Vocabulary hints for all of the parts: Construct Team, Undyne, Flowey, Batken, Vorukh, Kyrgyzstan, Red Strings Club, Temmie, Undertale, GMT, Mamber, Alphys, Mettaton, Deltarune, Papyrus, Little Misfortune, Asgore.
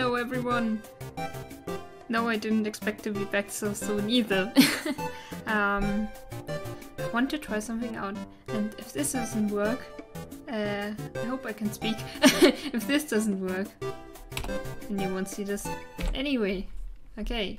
Hello everyone! No, I didn't expect to be back so soon either. I want to try something out, and if this doesn't work... I hope I can speak. If this doesn't work, then you won't see this anyway. Okay,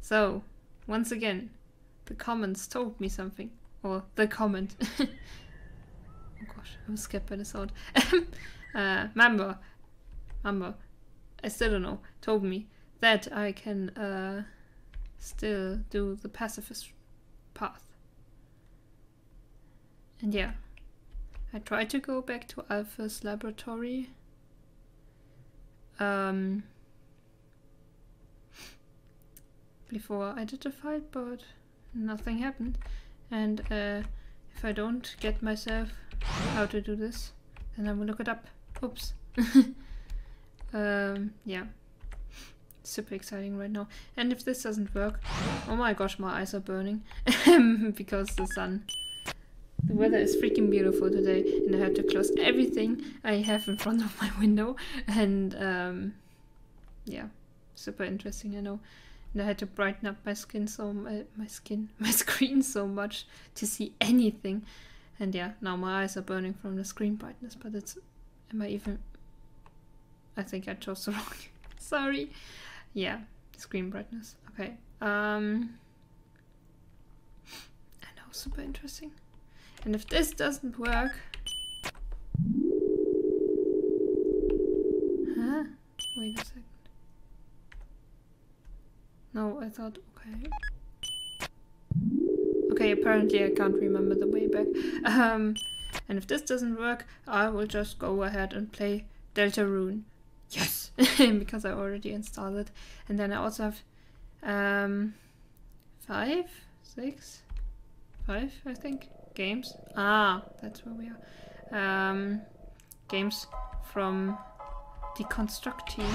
so once again, the comments told me something. Or the comment. Oh gosh, I'm scared by the sound. Mamber, I still don't know, told me that I can still do the pacifist path. And yeah, I tried to go back to Alpha's laboratory. Before I did the fight, but nothing happened. And if I don't get myself how to do this, then I will look it up. Oops. Yeah. Super exciting right now. And if this doesn't work, oh my gosh, my eyes are burning because the sun. The weather is freaking beautiful today, and I had to close everything I have in front of my window. And yeah, super interesting, I know. And I had to brighten up my skin so my screen so much to see anything. And yeah, now my eyes are burning from the screen brightness. But it's, am I even? I think I chose the wrong. Sorry. Yeah, screen brightness. Okay. I know, super interesting. And if this doesn't work, huh? Wait a second. No, I thought, okay. Okay, apparently I can't remember the way back. And if this doesn't work, I will just go ahead and play Deltarune. Yes! Because I already installed it. And then I also have 5, 6, 5, I think, games. Ah, that's where we are. Games from the Construct Team.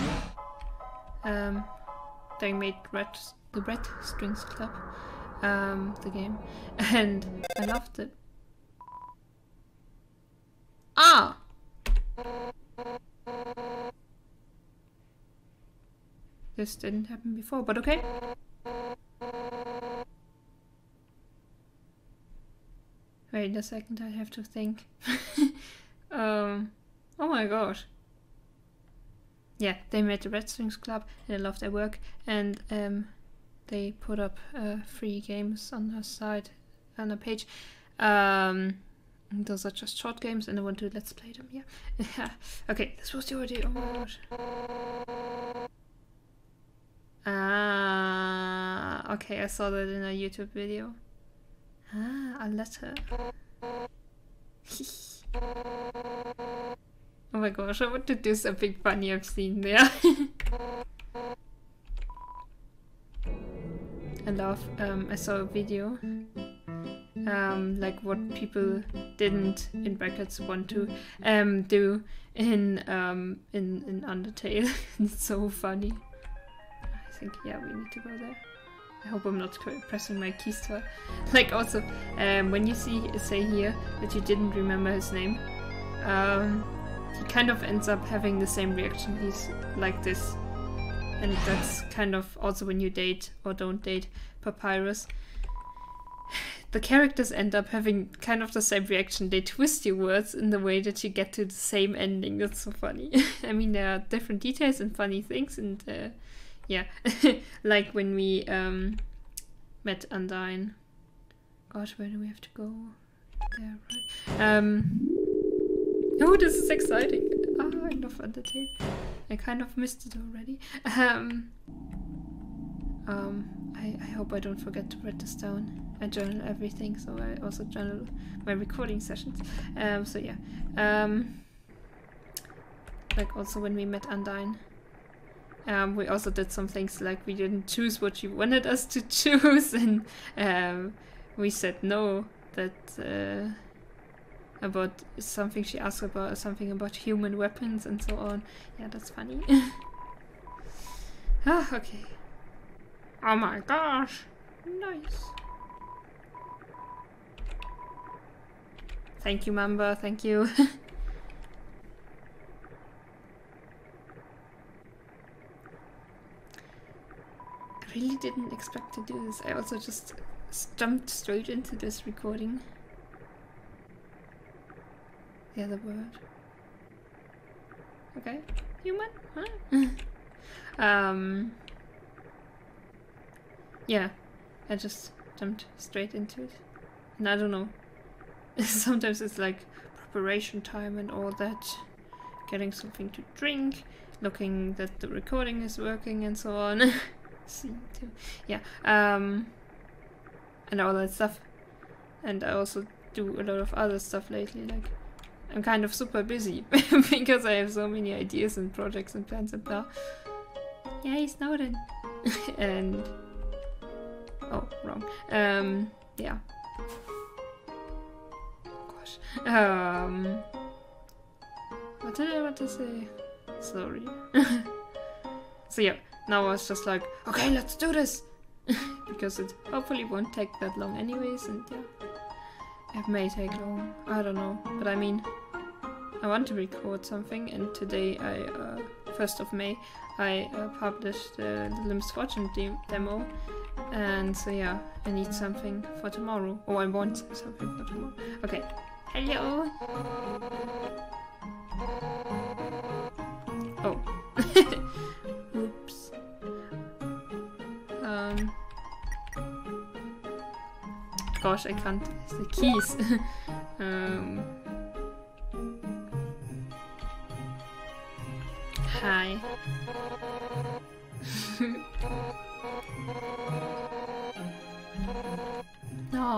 They made the Red Strings Club, the game, and I loved it. Ah! This didn't happen before, but okay. Wait a second, I have to think. Oh my gosh. Yeah, they made the Red Strings Club, and I love their work, and they put up free games on their site, on their page. Those are just short games, and I want to let's play them, yeah. Okay, this was the idea, oh my gosh. Ah, okay, I saw that in a YouTube video. Ah, a letter. Oh my gosh, I want to do something funny I've seen there. I love, I saw a video, like what people didn't, in brackets, want to do in Undertale. It's so funny. I think, yeah, we need to go there. I hope I'm not pressing my keys twice. Like also, when you say here that you didn't remember his name, he kind of ends up having the same reaction. He's like this, and that's kind of also when you date or don't date Papyrus. The characters end up having kind of the same reaction. They twist your words in the way that you get to the same ending. That's so funny. I mean, there are different details and funny things, and yeah, like when we met Undyne. Gosh, where do we have to go? There, right? Oh, this is exciting! Ah, I love Undertale. I kind of missed it already. I hope I don't forget to write this down. I journal everything, so I also journal my recording sessions. So yeah. Like also when we met Undyne. We also did some things like we didn't choose what she wanted us to choose, and we said no, that... about something she asked about, something about human weapons and so on. Yeah, that's funny. Ah, okay. Oh my gosh! Nice! Thank you, Mamber, thank you. really didn't expect to do this. I also just jumped straight into this recording. The other word. Okay. Human? Huh? Yeah. I just jumped straight into it. And I don't know. Sometimes it's like preparation time and all that. Getting something to drink. Looking that the recording is working and so on. See too. Yeah. And all that stuff. And I also do a lot of other stuff lately. Like, I'm kind of super busy because I have so many ideas and projects and plans and blah. Yay, Snowden! And... oh, wrong. Yeah. Gosh. What did I want to say? Sorry. So yeah, now I was just like, okay, let's do this! Because it hopefully won't take that long anyways, and yeah. It may take long, I don't know, but I mean, I want to record something, and today I, 1st of May, I published the Little Misfortune demo, and so yeah, I need something for tomorrow. Oh, I want something for tomorrow. Okay, hello! Oh. Oops. Gosh, I can't. It's the keys. Hi. No.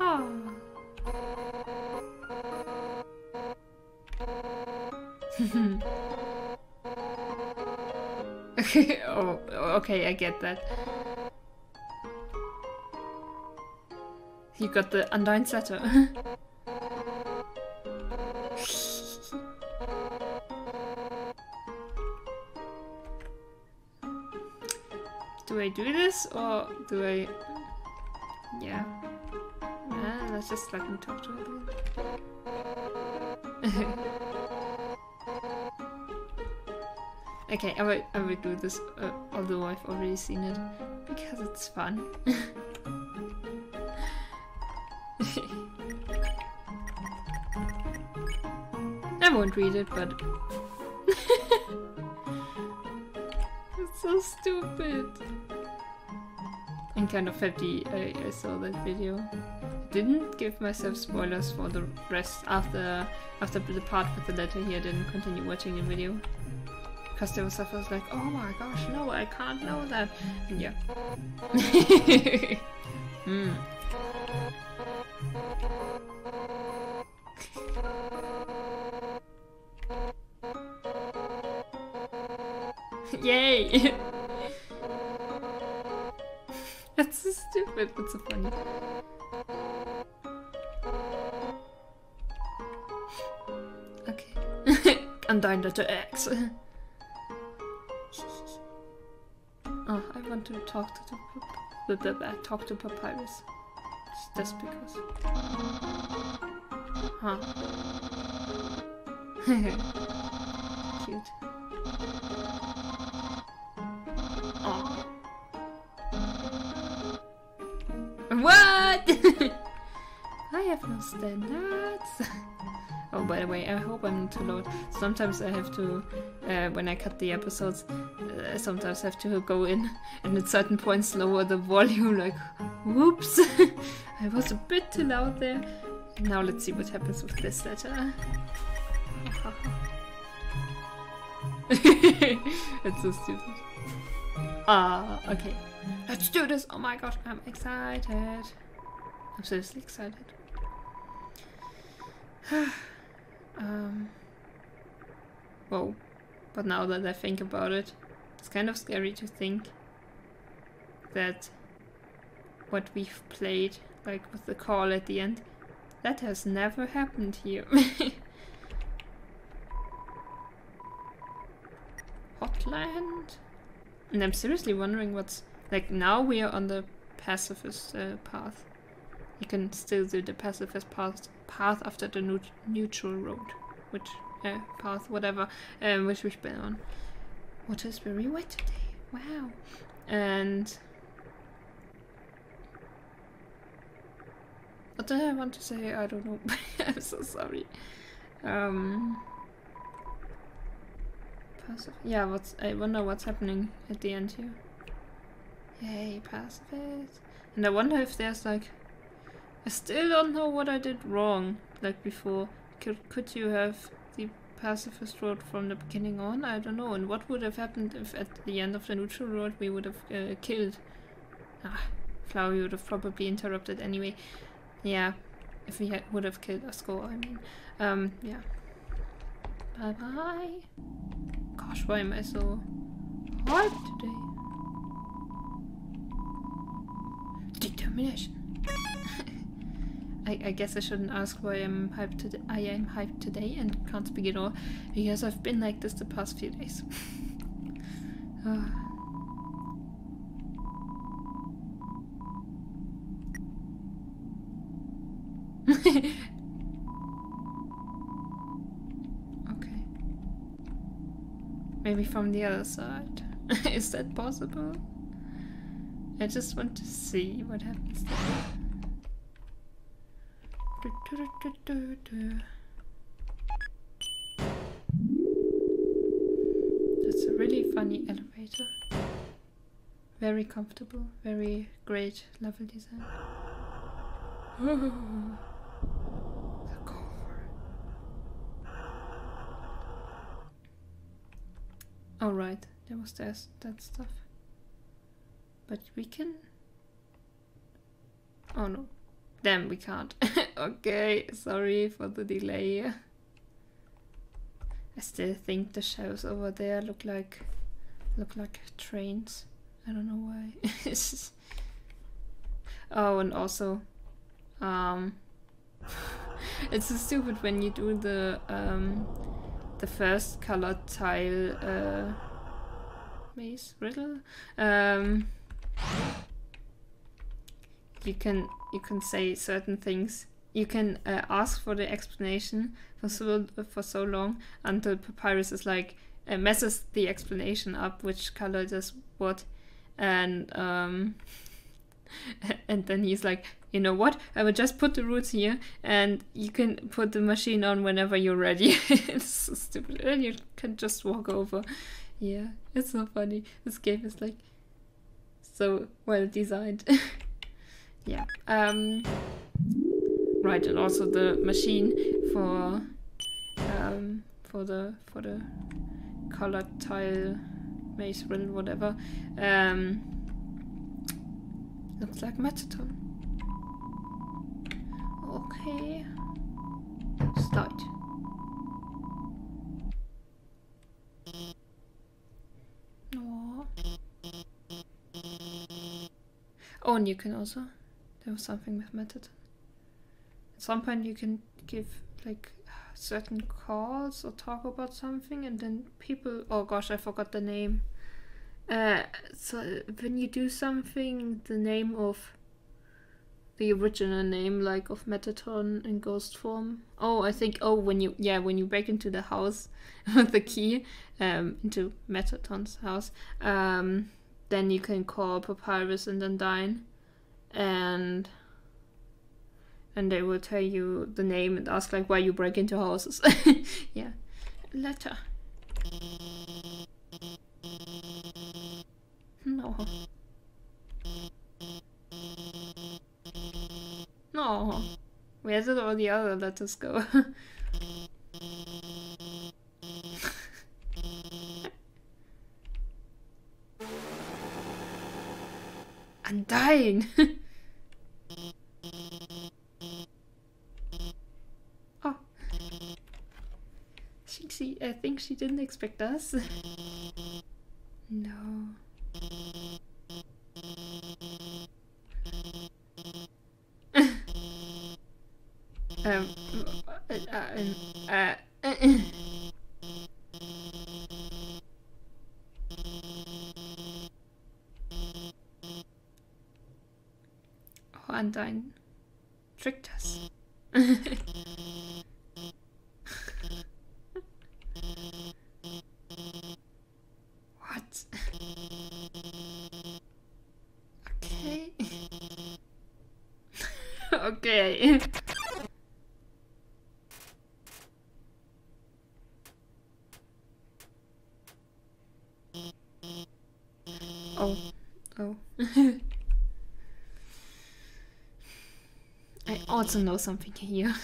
Oh. Oh. Oh, okay, I get that. You got the Undyne setter. Do I do this or do I... yeah. Nah, let's just let him talk to her. Okay, I will do this, although I've already seen it, because it's fun. I won't read it, but... it's so stupid! I'm kind of happy I saw that video. I didn't give myself spoilers for the rest after the part with the letter here, I didn't continue watching the video. Because there was stuff I was like, oh my gosh, no, I can't know that. And yeah. Mm. Yay! That's so stupid, but so funny. Okay. Undyne letter X. Oh, I want to talk to Papyrus. Just because. Huh. Cute. Oh. What? I have no standards. Oh, by the way, I hope I'm not too loud. Sometimes I have to, when I cut the episodes, I sometimes have to go in and at certain points lower the volume, like, whoops, I was a bit too loud there. Now let's see what happens with this letter. It's so stupid. Ah, okay. Let's do this! Oh my gosh, I'm excited. I'm seriously excited. Whoa, but now that I think about it, it's kind of scary to think that what we've played, like with the call at the end, that has never happened here. Hotland? And I'm seriously wondering what's... like, now we are on the pacifist path. You can still do the pacifist path after the neutral road, which path, whatever, which we've been on. Water is very wet today. Wow. And what did I want to say? I don't know. I'm so sorry. Passive. Yeah, I wonder what's happening at the end here. Yay, pacifist. And I wonder if there's like... I still don't know what I did wrong, like before. Could you have the pacifist road from the beginning on? I don't know. And what would have happened if at the end of the neutral road we would have killed... Ah, Flowey would have probably interrupted anyway. Yeah, if we would have killed Asgore, I mean. Yeah. Bye-bye. Gosh, why am I so hard today? Determination. I guess I shouldn't ask why I'm hyped today. I am hyped today and can't speak at all because I've been like this the past few days. Okay. Maybe from the other side. Is that possible? I just want to see what happens there. That's a really funny elevator. Very comfortable, very great level design. Ooh. The core. Oh right, there was that stuff. But we can... Oh no. Damn, we can't. Okay, sorry for the delay. I still think the shelves over there look like trains. I don't know why. It's just... Oh, and also... It's so stupid when you do the first colored tile maze riddle. You can say certain things. You can ask for the explanation for so long until Papyrus is like messes the explanation up, which color does what, and then he's like, you know what? I will just put the roots here, and you can put the machine on whenever you're ready. It's so stupid, and you can just walk over. Yeah, it's so funny. This game is like. So well designed. Yeah. Right, and also the machine for the colored tile maze riddle, whatever. Looks like Mettaton. Okay. Start. No. Oh, and you can also, there was something with Mettaton. At some point you can give like certain calls or talk about something, and then people, oh gosh, I forgot the name. So when you do something, the name of the original name, like of Mettaton in ghost form. Oh, I think, oh, when you break into the house with the key, into Mettaton's house, then you can call Papyrus and Undyne, and they will tell you the name and ask like why you break into houses. Yeah. Letter. No. No. Where did all the other letters go? Undyne! Oh. I think she didn't expect us. No. Undyne tricked us. Okay. Oh. Oh. I also know something here.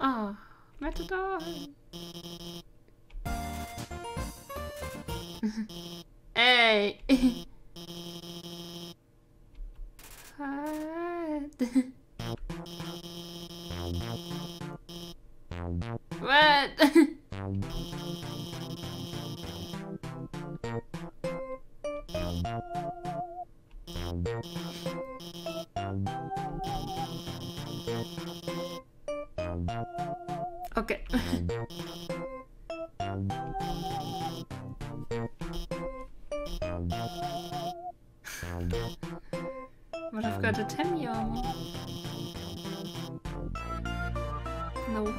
Ah, Mettaton. Hey. What? Okay. But I've got a Temmie armor. No.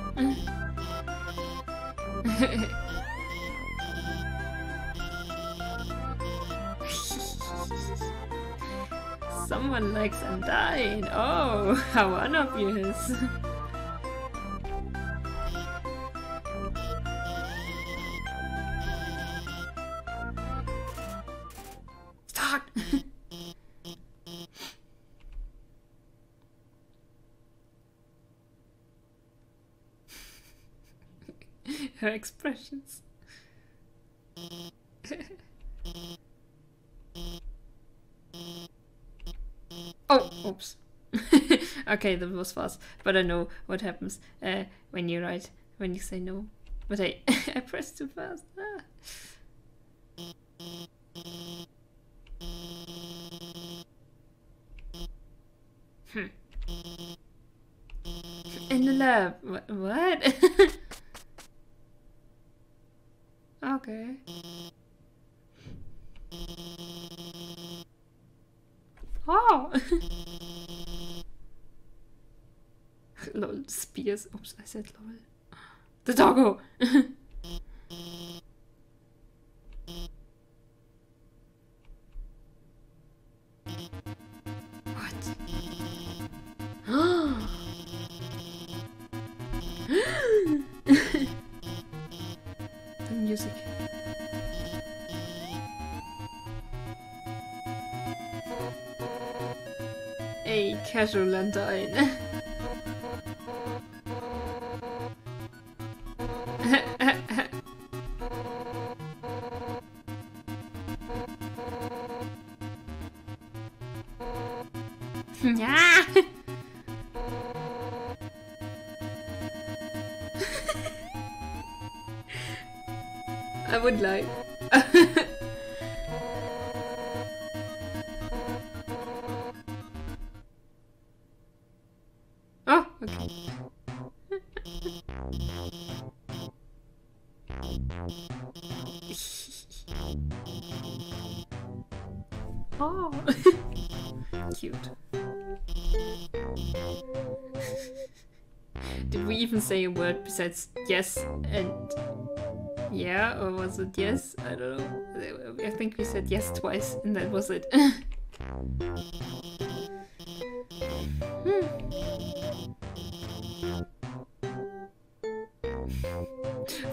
Someone likes Undyne. Oh, how unobvious. Her expressions. Oh, oops. Okay, that was fast, but I know what happens when you write, when you say no. But I, I pressed too fast. Ah. In the lab. What? Okay. Oh! Lol, spears. Oops, I said lol. The doggo! Casual Undyne. Yeah. I would like. Oh, cute. Did we even say a word besides yes and yeah, or was it yes? I don't know. I think we said yes twice and that was it.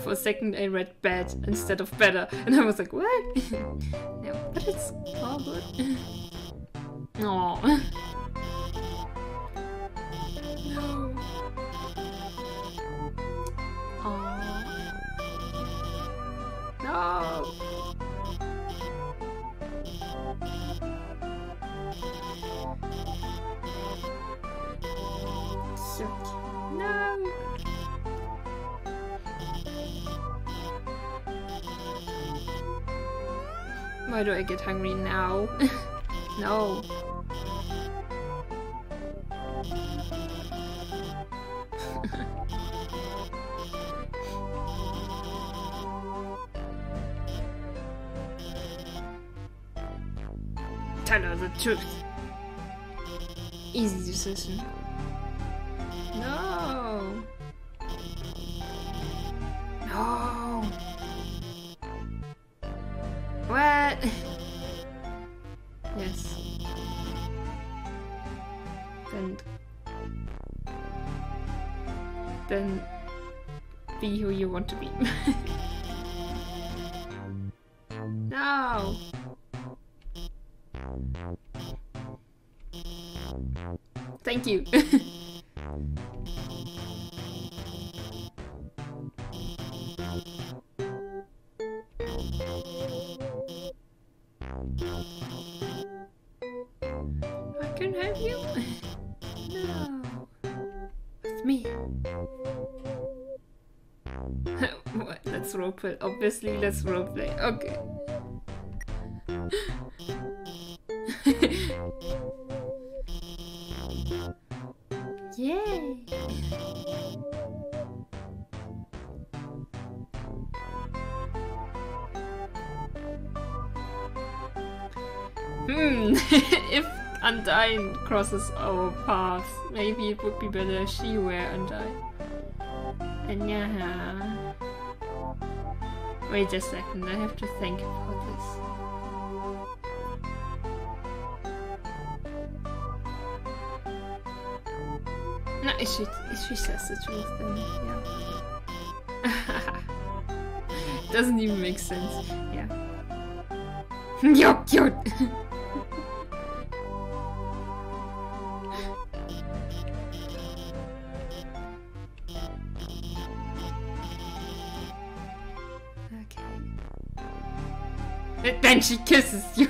For a second I read bad instead of better and I was like, what? No, but it's all good. No. No. No. No. Why do I get hungry now? No. Tell her the truth. Easy decision. No. No. What? Yes. then be who you want to be. No! Thank you. I can have you? No. It's me. Let's roleplay. Obviously, let's roleplay. Okay. Yay! If Undyne crosses our paths, maybe it would be better if she were Undyne. And yeah. Wait a second, I have to think about this. No, if she says the truth, then yeah. Doesn't even make sense. Yeah. You're cute! Okay. And then she kisses you!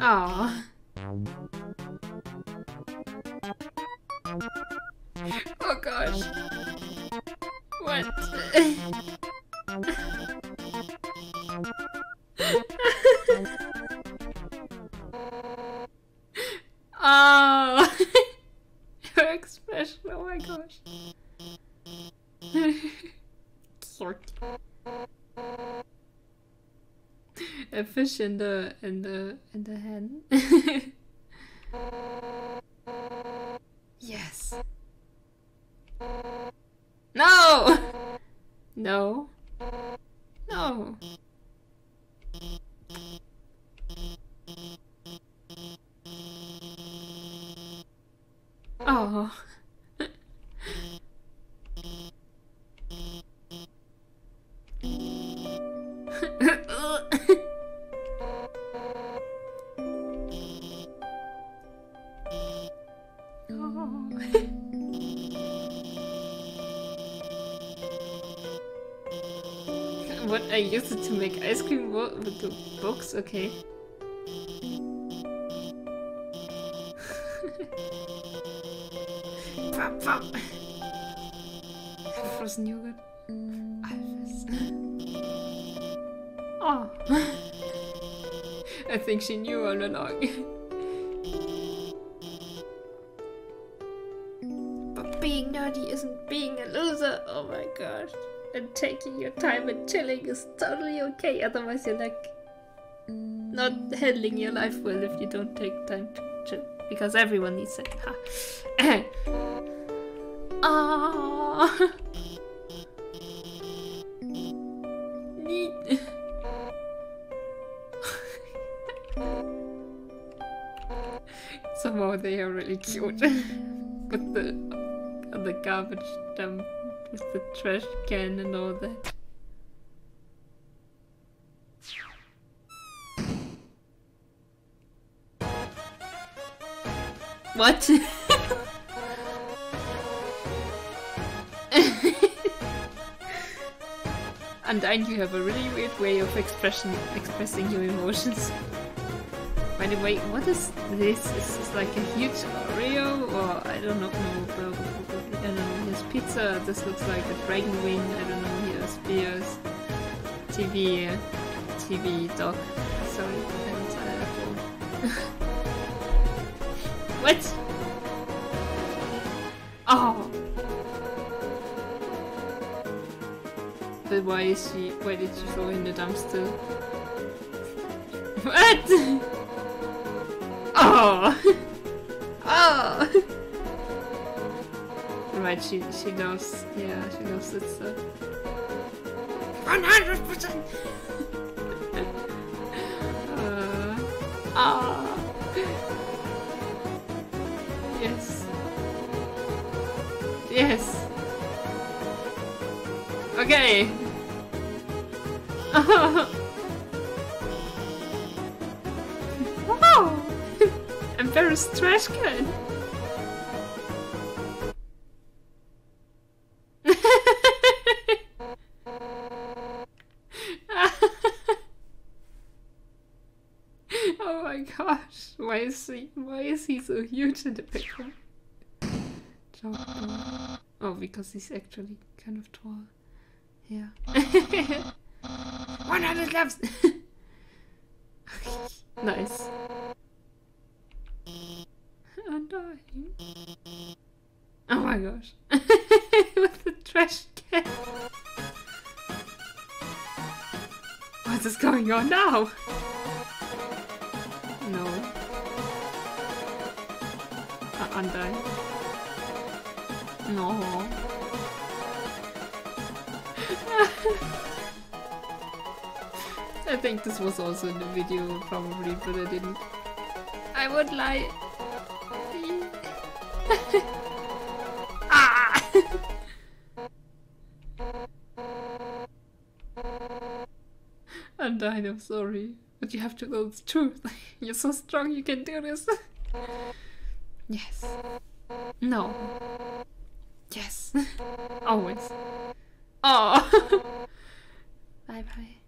Oh. Oh gosh. What? Oh. Her expression. Oh my gosh. A fish in the hen. Yes. No. No. No. Oh. What, I used it to make ice cream with the box? Okay. Pop, pop. Frozen yogurt. Alphys. Oh. I think she knew all along. But being naughty isn't being a loser. Oh my gosh. And taking your time and chilling is totally okay, otherwise you're like not handling your life well if you don't take time to chill. Because everyone needs it. Ha. Oh. Somehow they are really cute. With the garbage dump. With the trash can and all that. What? Undyne, you have a really weird way of expressing your emotions. By the way, what is this? Is this like a huge Oreo, or I don't know, I don't know. Here's pizza, this looks like a dragon wing, I don't know, here's beers, TV, dog, sorry, and phone. What? Oh! But why is she? Why did she throw in the dumpster? What? Oh! Oh! Right, she knows. Yeah, she knows that stuff. 100%. Yes. Yes. Okay. Oh! Embarrassed trash can. Oh my gosh! Why is he so huge in the picture? Oh, because he's actually kind of tall. Yeah. 100 laps! Nice. Undyne. Oh my gosh. With the trash can. What is going on now? No. Undyne. No. I think this was also in the video, probably, but I didn't. I would lie. Ah! Undyne, I'm sorry, but you have to know the truth. You're so strong, you can do this. Yes. No. Yes. Always. Oh. Bye bye.